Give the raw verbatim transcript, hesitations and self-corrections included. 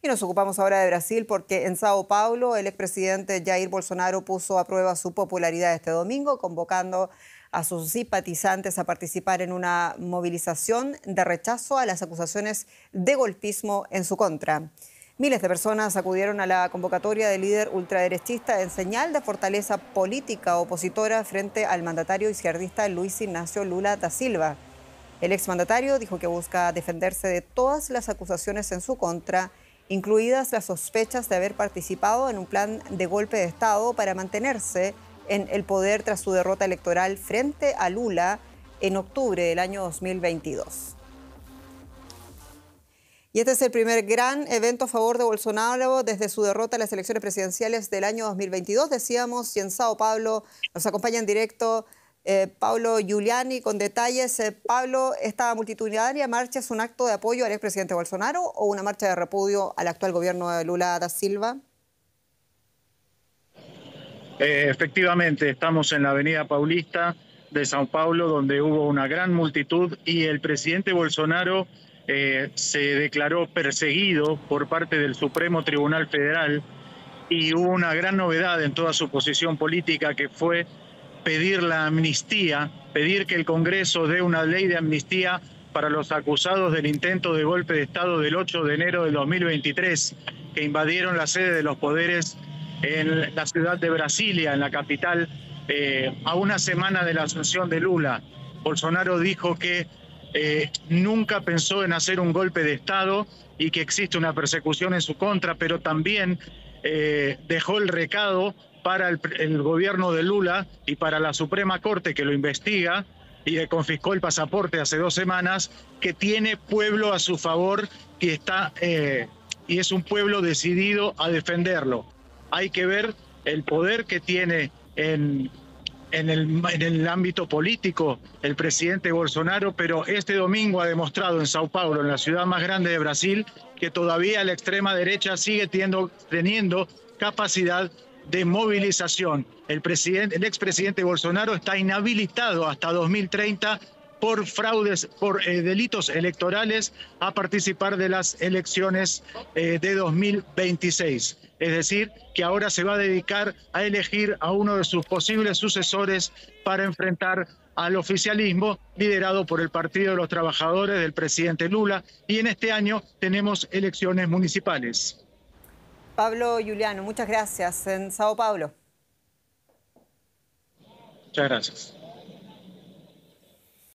Y nos ocupamos ahora de Brasil porque en Sao Paulo el expresidente Jair Bolsonaro puso a prueba su popularidad este domingo, convocando a sus simpatizantes a participar en una movilización de rechazo a las acusaciones de golpismo en su contra. Miles de personas acudieron a la convocatoria del líder ultraderechista en señal de fortaleza política opositora frente al mandatario izquierdista Luiz Inácio Lula da Silva. El exmandatario dijo que busca defenderse de todas las acusaciones en su contra, incluidas las sospechas de haber participado en un plan de golpe de Estado para mantenerse en el poder tras su derrota electoral frente a Lula en octubre del año dos mil veintidós. Y este es el primer gran evento a favor de Bolsonaro desde su derrota en las elecciones presidenciales del año dos mil veintidós, decíamos, y en Sao Paulo nos acompaña en directo eh, Pablo Giuliani con detalles. Eh, Pablo, ¿esta multitudinaria marcha es un acto de apoyo al expresidente Bolsonaro o una marcha de repudio al actual gobierno de Lula da Silva? Eh, efectivamente, estamos en la avenida Paulista de Sao Paulo, donde hubo una gran multitud y el presidente Bolsonaro Eh, se declaró perseguido por parte del Supremo Tribunal Federal y hubo una gran novedad en toda su posición política que fue pedir la amnistía, pedir que el Congreso dé una ley de amnistía para los acusados del intento de golpe de Estado del ocho de enero del dos mil veintitrés que invadieron la sede de los poderes en la ciudad de Brasilia, en la capital, eh, a una semana de la asunción de Lula. Bolsonaro dijo que Eh, nunca pensó en hacer un golpe de Estado y que existe una persecución en su contra, pero también eh, dejó el recado para el, el gobierno de Lula y para la Suprema Corte, que lo investiga y le confiscó el pasaporte hace dos semanas, que tiene pueblo a su favor y, está, eh, y es un pueblo decidido a defenderlo. Hay que ver el poder que tiene en... En el, en el ámbito político el presidente Bolsonaro, pero este domingo ha demostrado en Sao Paulo, en la ciudad más grande de Brasil, que todavía la extrema derecha sigue teniendo, teniendo capacidad de movilización. El, president, el expresidente Bolsonaro está inhabilitado hasta dos mil treinta por fraudes, por eh, delitos electorales a participar de las elecciones eh, de dos mil veintiséis. Es decir, que ahora se va a dedicar a elegir a uno de sus posibles sucesores para enfrentar al oficialismo liderado por el Partido de los Trabajadores del presidente Lula. Y en este año tenemos elecciones municipales. Pablo Giuliani, muchas gracias en Sao Paulo. Muchas gracias.